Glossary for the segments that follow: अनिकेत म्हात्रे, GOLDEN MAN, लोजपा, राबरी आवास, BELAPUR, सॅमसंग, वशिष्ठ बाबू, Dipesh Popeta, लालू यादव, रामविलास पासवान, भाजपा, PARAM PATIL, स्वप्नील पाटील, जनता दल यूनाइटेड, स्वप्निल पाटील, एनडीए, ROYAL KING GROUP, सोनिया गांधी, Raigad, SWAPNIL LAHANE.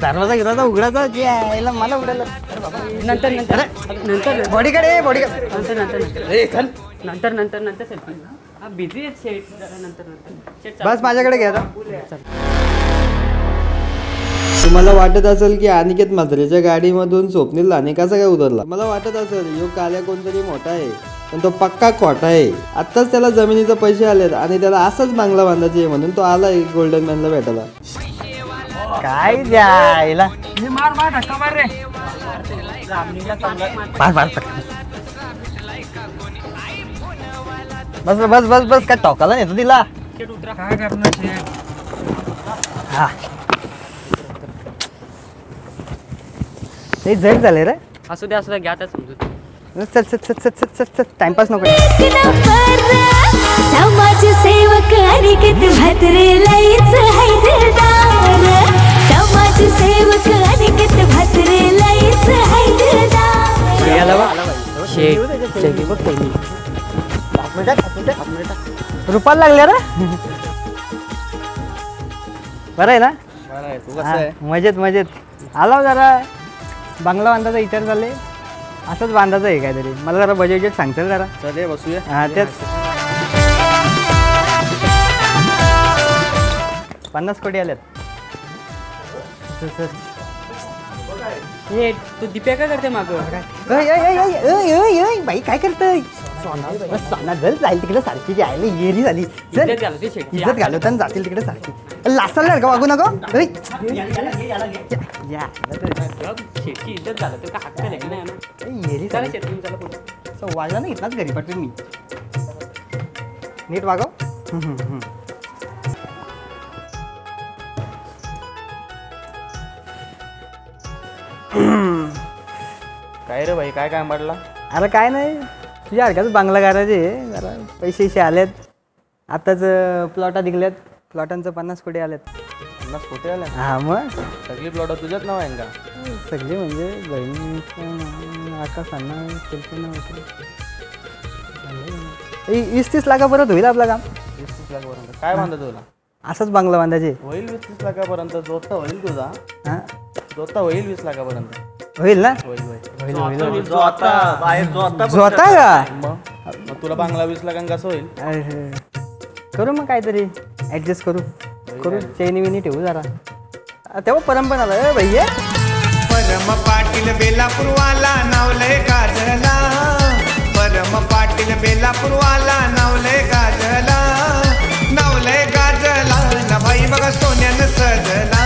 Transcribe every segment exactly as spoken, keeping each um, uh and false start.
दरवाजा घेराचा उघडायचा जे यायला मला उघडायला नंतर नंतर नंतर बॉडीकडे बॉडीकडे नंतर नंतर ए चल नंतर नंतर नंतर सेल्फी हा बिझी आहे सेट जरा नंतर नंतर बस माझ्याकडे घ्या मला वाटत असेल की अनिकेत म्हात्रेच्या गाडीमधून स्वप्नील आणि कसा काय उतरला मला वाटत असेल यो काल्या कोणतरी मोठा आहे पण तो पक्का खोटा आहे आताच त्याला जमिनीचे पैसे आलेत आणि त्याला असंच बांगला बांधायचे म्हणून तो आला गोल्डन मॅनला भेटायला काय द्यायला हे मार मार धक्का मार रे रामनीला सांगत मार मार बस बस बस बस काय टोकाला नेतो दिला शेट उतरा काय करणार शेट हा ते जग झाले रे असू दे असू दे घ्या त्याला समजून चल चल चल चल चल चल टाइमपास नको समाज सेवक अनिकेत म्हात्रे लईच हैदराबाद समाज सेवक अनिकेत म्हात्रे लईच हैदराबाद याला वा शेट शेट बघ पहिली पाच मिनिट पाच मिनिट रुपया लागले रे बरं आहे ना बरं आहे तू कसं आहे मजेत मजेत आलो जरा बंगला बांधायचा विचार झाले असंच बांधायचं आहे काहीतरी मला जरा बजेट सांगताल जरा चले बसूया हां त्यात पन्नास कोटी आलेत हे तू दीप्या काय करते मागं काय ए ए ए ए बाई काय करते सोना सोना जल जाईल तिकडे सारखी जी आयली येरी झाली इज्जत घालवते शेट इज्जत घालवताना जातील तिकडे सारखी लासलणार का वागू नको ए या शेटची इज्जत घालवते का हक्क नाही ना ए येरी चला शेट तुम्ही चला पुढे सो वाजला ना इतनाच घरी पटवेन मी नीट वागो हम्म हम्म काय रे भाई काय काय म्हटला अरे काय नाही तुझ्या हरकत बांगला करायचे जरा पैसेशे आलेत आताच प्लॉटा निघल्यात प्लॉटांचं पन्नास कोटी आलेत पन्नास कोटी आले हां मग सगळी प्लॉट तुझ्याच नाव आहे का सगळी म्हणजे बहिणीचं आकाशांना कल्पना होती वीस तीस लाखापर्यंत होईल आपलं काम वीस तीस लाखापर्यंत काय बांधा तुला असंच बांगला बांधायचे होईल वीस तीस लाखापर्यंत जोता होईल तुझा हां जोता होईल वीस लाखापर्यंत होईल ना जो आता बाहेर जो आता जो आता का तुला बांगला वीस लाखांक कसं होईल करू मग काहीतरी ॲडजस्ट करू करू चैनी विनी ठेवू जरा तेव्हा परंपरा आला भैया परम पाटील बेलापूरवाला नावले गाजला परम पाटील बेलापूरवाला नावले गाजला नावले गाजला ना भाई बघा सोन्यानं सजला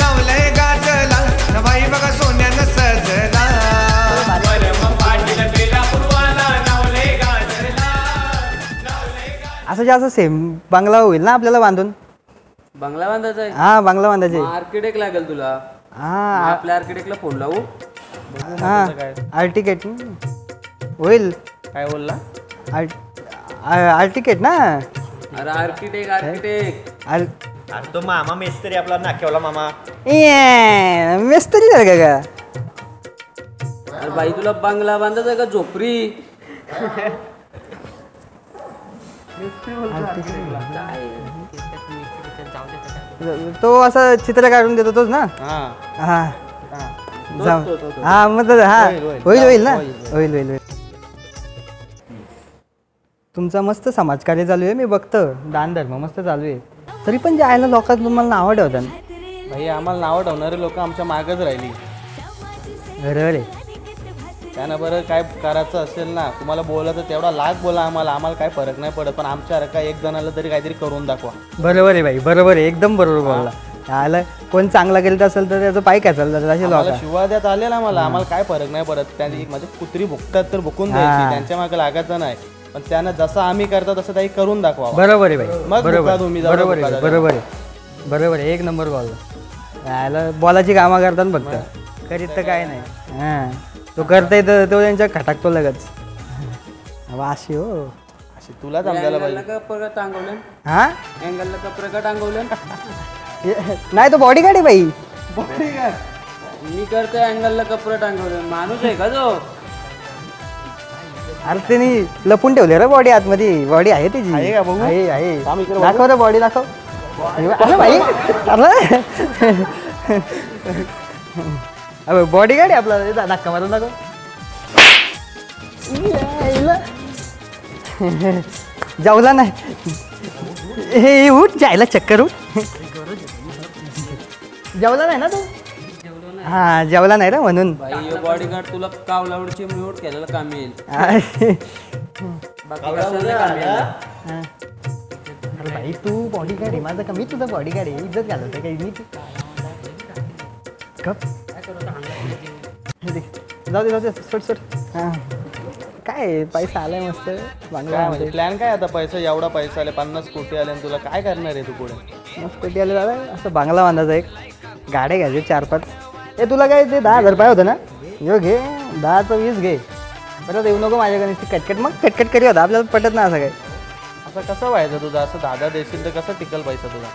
नावले गाजला ना भाई बघा असं जे असं सेम बंगला होईल ना आपल्याला बांधून बंगला बांधायचा आहे हां बंगला बांधायचा आहे आर्किटेक्ट लागेल तुला हां आपल्या आर्किटेक्टला फोन लावू हां आर्किटेक्ट होईल काय बोलला आर्किटेक्ट ना अरे आर्किटेक्ट आर्किटेक्ट अरे तो मामा मिस्त्री आपला नाकेवाला मामा ए मिस्त्री झाला का अरे भाई तुला बंगला बांधायचा का झोपरी तो असं चित्र काढून देतो तोच ना हा हा मग हा होईल होईल ना होईल होईल तुमचा मस्त समाजकार्य चालू आहे मी बघतो दानधर्म मस्त चालू आहे तरी पण जायला लोकात तुम्हाला नावं ठेवतात भाई आम्हाला नावं ठेवणारे लोक आमच्या मागच राहिली बरोबर आहे त्यांना बरं काय करायचं असेल ना तुम्हाला बोलायचं तेवढा लाख बोला आम्हाला आम्हाला काय फरक नाही पडत पण आमच्यासारखा एक जणाला तरी काहीतरी करून दाखवा बरोबर आहे भाई बरोबर आहे एकदम बरोबर बोलला आला कोण चांगला गेलं असेल तर त्याचं पाय काय चाललं असे लोक शिवा द्यात आलेला आम्हाला आम्हाला काय फरक नाही पडत त्यांनी माझे कुत्री भुकतात तर भुकून द्यायची त्यांच्या मागे लागायचं नाही पण त्यांना जसं आम्ही करतो तसं काही करून दाखवा बरोबर आहे भाई मग तुम्ही बरोबर आहे बरोबर आहे बरोबर आहे एक नंबर बोलला आला बॉलाची कामं करतात फक्त करीत तर काय नाही हां तो करता येतं तो त्यांच्या खटाकतो लगेच अशी हो अशी तुला टांगवलं हा अँगलला कपडे का टांगवलं नाही तो बॉडी गाडी बाई बॉडी गार्ड मी करतोय अँगलला कपडे टांगवलं माणूस आहे का तो अरे त्यांनी लपून ठेवले रे बॉडी आतमध्ये बॉडी आहे त्याची आहे का बघू आहे आहे दाखव रे बॉडी दाखव अरे भाई अबे बॉडी गार्ड आहे आपला, धक्का मारून दाखव. जाऊला नाही हे उठ, जायला चक्कर उठ. जेवला नाही ना तू? हा जेवला नाही ना म्हणून. बॉडी गार्ड तुला कावलावडची म्यूट केलेला काम येईल. अरे भाई तू बॉडी गार्ड आहे माझा, कमी तुझा बॉडी गार्ड आहे, इज्जत घालवत काही मी. जाऊ दे जाऊ दे, सोड सोड. हां काय पैसा आलाय मस्त भांडवल. प्लॅन काय आता? पैसा एवढा पैसा आला, पन्नास कोटी आले आणि तुला काय करणार आहे तू पुढे? मस्त कोटी आले दादा, असं बांगला बांधायचा, एक गाड्या घ्यायचे चार पाच. ए तुला काय ते दहा हजार रुपये होतं ना, यो घे दहाचं वीस घे. बरं येऊ नको माझ्याकडे कटकट, मग कटकट करी होता आपल्याला पटत ना. असं काय असं कसं व्हायचं तुझं? असं दादा देशील तर कसं टिकल पैसा तुला?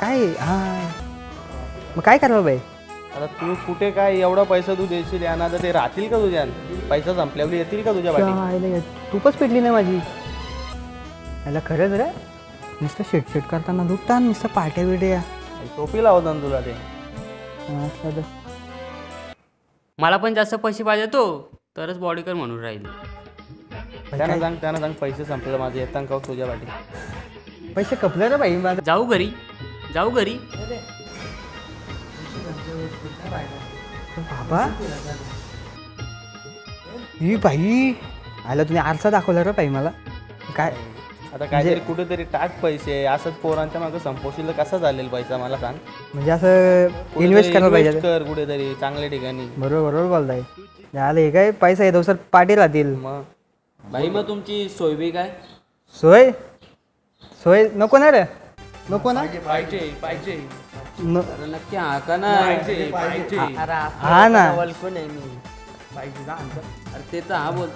काय हां मग काय करावं बाई आता? तू कुठे काय एवढा पैसा तू देशील यांना, आता ते राहतील का तुझ्या? पैसा संपल्यावर येतील का तुझ्या वाटी? तूपच पेटली नाही माझी याला. खरंच रे नुसतं शेटशेट करताना दुखता, नुसतं पाट्या बिट्या टोपी लावता ना तुला ते. मला पण जास्त पैसे पाहिजे तो तरच बॉडी कर म्हणून राहील. त्यांना सांग त्यांना सांग पैसे संपले माझे, येताना का तुझ्या वाटी पैसे कपले ना बाई माझं. जाऊ घरी जाऊ घरी. बाबा ही भाई आला, तुम्ही आरसा दाखवला रे भाई मला. काय आता काहीतरी कुठेतरी टाक पैसे, असंच पोरांच्या मागे संपोशील कसा चालेल पैसा मला सांग? म्हणजे असं इन्व्हेस्ट करायला पाहिजे कर कुठेतरी चांगल्या ठिकाणी. बरोबर बरोबर बोलताय. झालं हे काय पैसा येतो सर पाठी राहतील. मग भाई मग तुमची सोय बी काय? सोय सोय नको ना रे, नको ना. पाहिजे पाहिजे नक्की. हा का ना हा ना ते तर हा बोलतो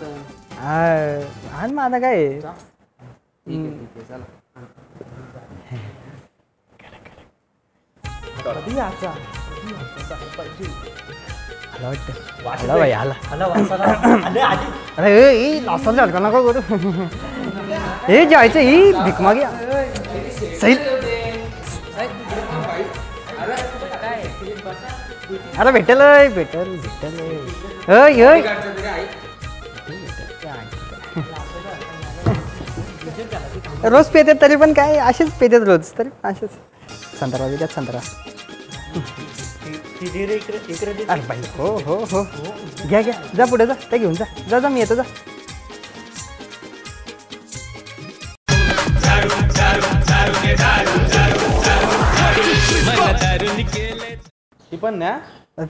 हा ना. आता काय नको करू हे जायचं ही भिक मागे अरे भेटेल भेटेल भेटेल रोज पेतात तरी पण काय असेच पेतात रोज तरी असेच. संतरा देतात संतरा. अरे बाई हो हो हो घ्या घ्या जा पुढे जा ते घेऊन जा जा जा मी येतो जा. ती पण ना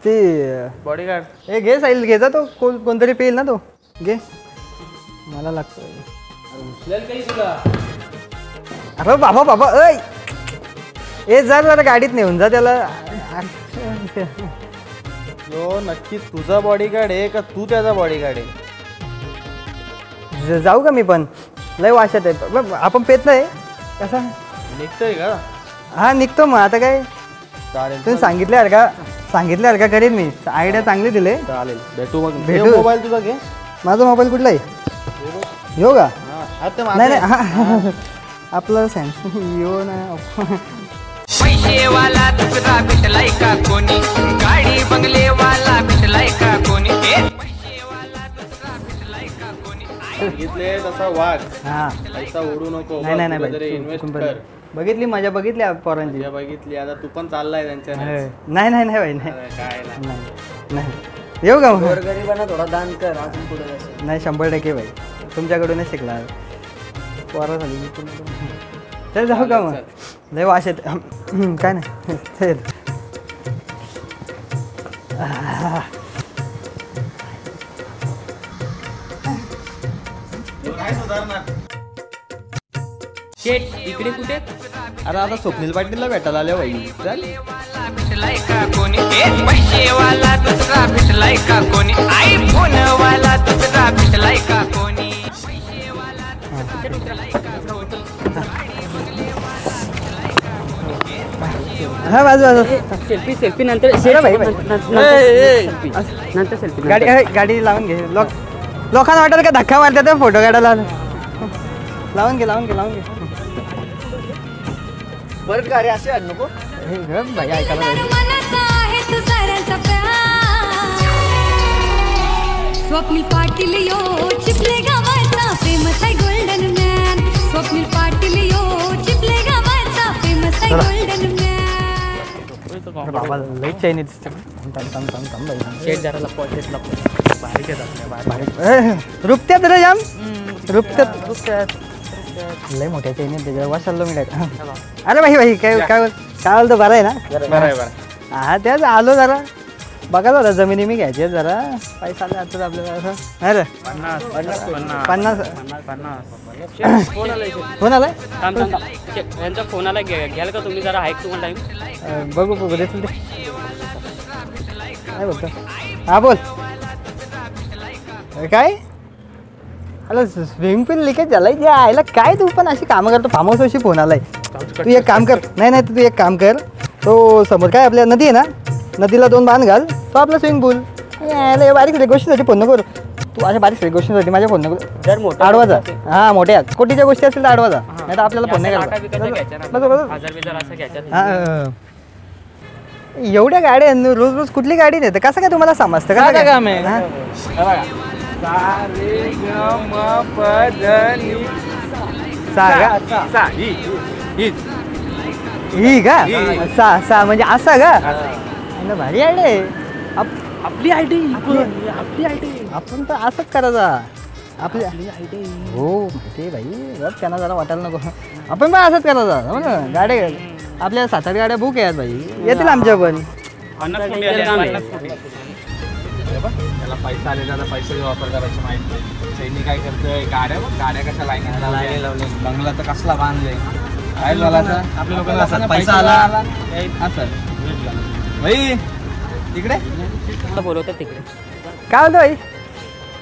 ती बॉडीगार्ड हे घे साईल घे जा तो कोण कोणतरी पेल ना तो घे मला लागतो. अरे बाबा बाबा ऐ ए जा जरा गाडीत नेऊन जा त्याला. यो नक्की तुझा बॉडीगार्ड आहे का तू त्याचा बॉडीगार्ड आहे? जाऊ का मी पण लय वाशात आहे आपण पेत नाही कसा निघतोय का? हा निघतो मग आता काय. चालेल तुम्ही सांगितले अर का सांगितले अर का करेन मी. आयडिया चांगली दिले. चालेल भेटू मग भेटू. मोबाईल तुझा घे. माझा मोबाईल कुठला आहे? यो का नाही नाही आपला सॅमसंग यो ना. पैसेवाला तुकडा भेटलाय का कोणी? गाडी बंगलेवाला भेटलाय का कोणी? पैसेवाला तुकडा भेटलाय का कोणी? घेतले तसा वाघ. हा पैसा उडू नको. नाही नाही इन्व्हेस्ट कर. बघितली मजा बघितली पोरांची बघितली. आता तू पण चाललाय त्यांच्या. नाही नाही नाही काय नाही येऊ का? गरीबांना थोडा दान कर अजून पुढे. नाही शंभर टक्के भाई तुमच्याकडूनच शिकला पोरा झाली. चल जाऊ का मग नाही वाश येत काय नाही. चल काय सुधारणार शेट इकडे कुठे? अरे आता स्वप्नील पाटीलला भेटायला आले भाई. हा बाजू बाजू सेल्फी सेल्फी नंतर नंतर सेल्फी. गाडी गाडी लावून घे. लोक लोकांना वाटेल का धक्का मारतात फोटो काढायला. लावून घे लावून घे लावून घे बरं का? अरे असे नको भैया स्वप्निल पाटील यो चिपले गावाचा फेमस आहे गोल्डन मॅन। स्वप्निल पाटील यो चिपले गावाचा फेमस आहे गोल्डन मॅन। बाबा लई चैनी दिसते तम तम तम तम शेड जराला पॉटेट ला बाहेर येत आपल्या बाहेर रुपत्या धर जाम रुपत्या रुपत्या लई मोठ्या चैनी त्याच्या वाशाला मी टाक। अरे भाई भाई काय काय काल तो बरा आहे ना? बरा आहे बरा हा त्याच आलो जरा बघा जरा जमिनी मी घ्यायची जरा पैसा आता आपल्याला असं अरे पन्नास पन्नास पन्नास पन्नास फोन आलाय यांचा फोन आलाय घ्याल का तुम्ही जरा हाईक तुम्हाला टाइम बघू बघू देत काय बोलतो हा बोल काय अरे स्विमिंग पूल लिकेज झालाय जे आयला काय तू पण अशी कामं करतो फार्म हाऊस अशी फोन आलाय तू एक काम कर नाही नाही तू एक काम कर तो समोर काय आपल्या नदी आहे ना नदीला दोन बांध घाल तो आपला स्विमिंग पूल यायला बारीक सगळ्या गोष्टीसाठी फोन नको तू अशा बारीक सगळ्या गोष्टींसाठी माझ्या फोन नको जर मोठा आडवा जा हां मोठ्या कोटीच्या गोष्टी असतील तर आडवा जा नाही तर आपल्याला फोन नाही करायचा एवढ्या गाड्या रोज रोज कुठली गाडी नेते कसं काय तुम्हाला समजतं का काय काम आहे बघा सारे गम पदनी सागा सा ही ही ही का सा सा म्हणजे असा का भारी आयडे आप आपली आयडी आपली आयडी आपण तर असंच करायचा आपली आयडी हो ते भाई बस त्यांना जरा वाटायला नको आपण पण असंच करायचा ना गाड्या आपल्या सात आठ गाड्या बुक आहेत भाई येतील आमच्या पण त्याला पैसा आलेला तर पैशाचा वापर करायची माहिती सैनिक काय करतोय गाड्या गाड्या कशा लाईन लावले बंगला तर कसला बांधले काय लावला आपल्या लोकांना पैसा आला असं भाई तिकडे बोलवतात तिकडे काय बोलतो भाई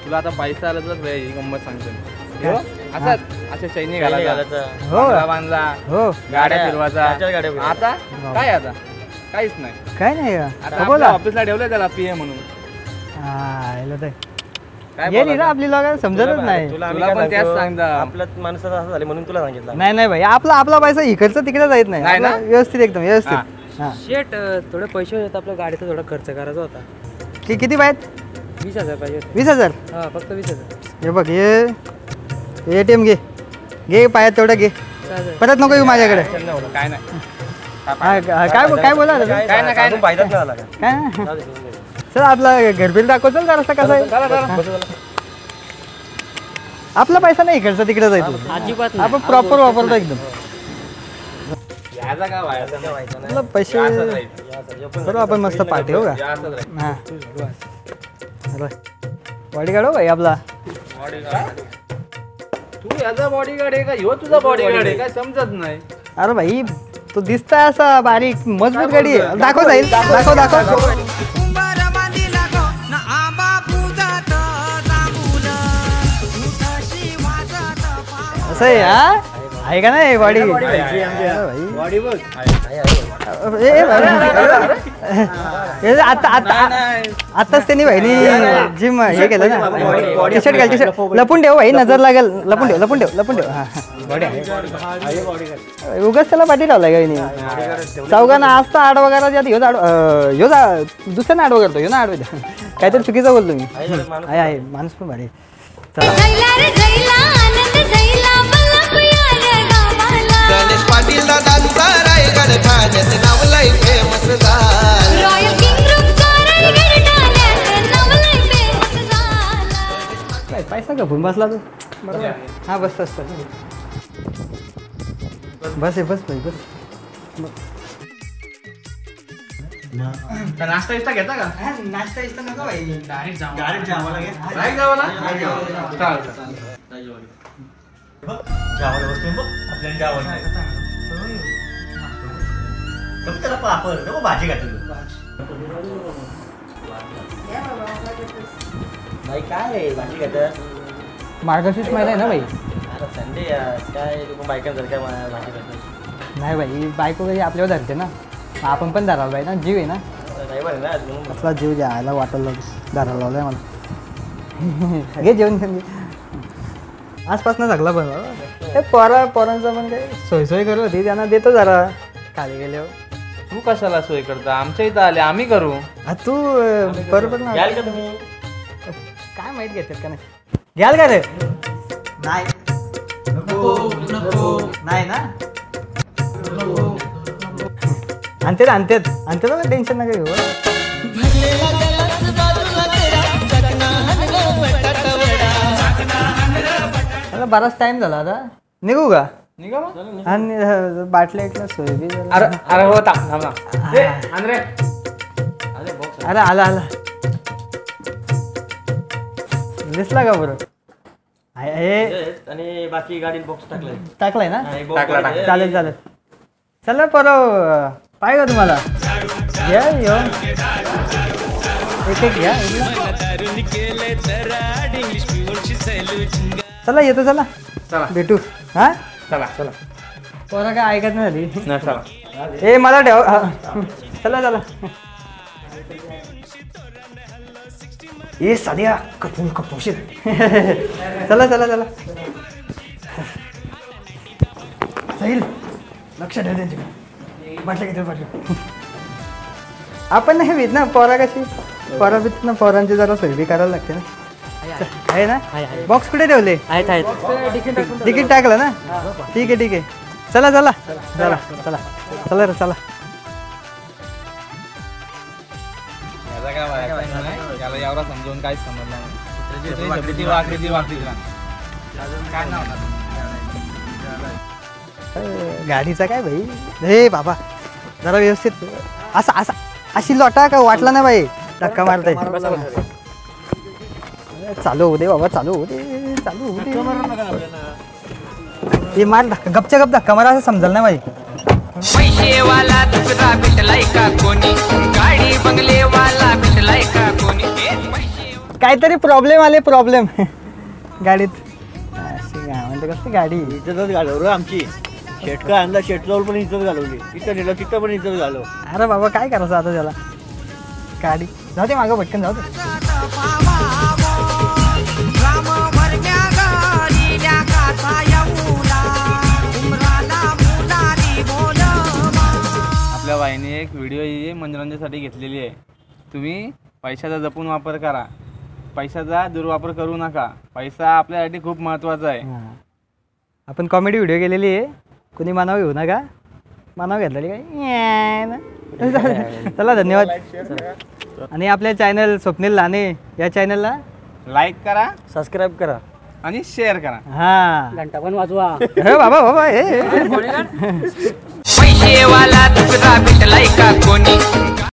तुला आता पैसा आला तर भाई गंमत सांगतो असंच असे चैनी घालायचा हो बांधला हो गाड्या फिरवायचा आता काय आता काहीच नाही काय नाही आता ऑफिसला ठेवलंय त्याला पीए म्हणून हा आलं ते ये नाही ना आपली लोकांना समजतच नाही तुला पण त्याच सांगता आपल्या माणसाचं असं झालं म्हणून तुला सांगितलं नाही नाही भाई आपला आपला पैसा इकडचा तिकडे जायत नाही व्यवस्थित एकदम व्यवस्थित शेट थोडे पैसे होते आपल्या गाडीचा थोडा खर्च करायचा होता की किती पाहिजे वीस हजार पाहिजे वीस हजार हां फक्त वीस हजार हे बघ हे एटीएम घे घे पाहिजे तेवढं घे परत नको येऊ माझ्याकडे काय नाही काय काय बोला काय ना काय नाही फायदा झाला काय सर आपला घरबिल दाखव चल जरासा कसं आहे आपला पैसा नाही इकडचा तिकडे जायचं अजिबात आपण प्रॉपर वापरतो एकदम मतलब पैसे करो अपन मस्त पार्टी होगा हाँ बॉडीगार्ड हो भाई आपला तू याचा बॉडीगार्ड आहे का ह्यो तुझा बॉडीगार्ड आहे काय समजत नाही। अरे भाई तो दिसता असा बारीक मजबूत गाडी दाखव जाईल दाखव दाखव असं आहे हा आहे का नाही बॉडी बॉडी बघ आता आताच त्यांनी भाईनी जिम हे केलं ना टी शर्ट घाल टी शर्ट लपून ठेव भाई नजर लागेल लपून ठेव लपून ठेव लपून ठेव हां उगाच त्याला पाठी लावलाय गाईनी चौघांना आज तर आडवा करायचा ह्यो आडवा ह्यो दुसऱ्यानं आडवा करतो ह्यो ना आडवा काहीतरी चुकीचं बोलतो मी आहे आहे माणूस पण भारी पाटील दादांचा रायगड ठाण्यात नाव लय फेमस झालं रॉयल किंग ग्रुपचा रायगड ठाण्यात नाव लय फेमस झालं काय पैसा गपून बसला तू बरोबर हा बस बस बस बस बस ना नाश्ता इस्ता घेता का नाश्ता इस्ता नको भाई डायरेक्ट जाऊ डायरेक्ट जावं लागेल डायरेक्ट जावं लागेल चालेल चालेल बघ जावळ वस्तू बघ आपल्याला जावळ नाही फक्त त्याला पापड नको भाजी घातली भाई काय भाजी घातली मार्गशीर्ष महिना आहे ना भाई आता संडे काय लोक बायकांवर काय भाजी घातली नाही भाई बायको कधी आपल्यावर धरते ना आपण पण धरावं भाई ना जीव आहे ना ड्रायव्हर ना आपला जीव जायला वाटलं धरावं लावलंय मला घे जेवण खाली आसपास ना सगळा पण ते पोरा पोरांचं पण काही सोयसोय करू होती त्यांना देतो जरा खाली गेल्यावर तू कशाला सोय करता, आमच्या इथं आले आम्ही करू. तू बरोबर ना, घ्याल का तुम्ही, काय माहित घेतात का नाही, घ्याल का रे? नाही नाही ना, आणतेच आणतेच आणतेच, टेन्शन नका घेऊ. बराच टाइम झाला, आता निघू का? निघा मग, आणि बाटल्या इथला सोय बी. अरे अरे हो, थांब थांब रे, अरे आला आला, दिसला का बरोबर? आणि बाकी गाडीत बॉक्स टाकलाय, टाकलाय ना? टाकला, चालेल चालेल. चला परव पाय का तुम्हाला, घ्या यो एक एक घ्या. चला येतो, चला चला भेटू. हा चला चला, पोरा काय ऐकत नाही झाली. ए मला ठेव, चला चला. ए साध्या कपूर कपूर, चला चला चला. साहिल लक्ष ठेव त्यांच्याकडे, म्हटलं की तर म्हटलं आपण नाही भीत ना पोरा कशी, पोरा भीत ना, पोरांची जरा सोयी करायला लागते ना. आहे ना, बॉक्स कुठे ठेवले? तिकीट टाकलं ना? ठीक आहे ठीक आहे, चला चला चला चला चला रे चला. एवढा समजून काहीच समजलं गाडीचा. काय भाई, हे बाबा जरा व्यवस्थित, असा असा अशी लोटा का वाटला ना भाई, धक्का मारताय. चालू होते बाबा, चालू होते चालू होते, मार धक्का, गपच्या गप धक्का मारा, असं समजलं ना भाई. काहीतरी प्रॉब्लेम आले, प्रॉब्लेम गाडीत. म्हणजे कसं गाडी इज्जतच घालवलं आमची, शेटका आणला, शेटकावर पण इज्जत घालवली, तिथं नेलं तिथं पण इज्जत घालव. अरे बाबा काय करायचं आता त्याला, गाडी जाऊ दे मागं, भटकन जाऊ दे. आपल्या बाईने एक व्हिडिओ ही मनोरंजनासाठी घेतलेली आहे. तुम्ही पैशाचा जपून वापर करा, पैशाचा दुर्वापर करू नका, पैसा आपल्यासाठी खूप महत्त्वाचा आहे. आपण कॉमेडी व्हिडिओ केलेली आहे, कुणी मानाव घेऊ नका, मानाव घेतलेली काय. चला धन्यवाद. आणि आपल्या चॅनल स्वप्नील लाने या चॅनलला लाईक करा, सबस्क्राईब करा आणि शेअर करा. हा घंटा पण वाजवा. हे बाबा बाबा, हे पैसेवाला तुकडा भेटलाय का कोणी?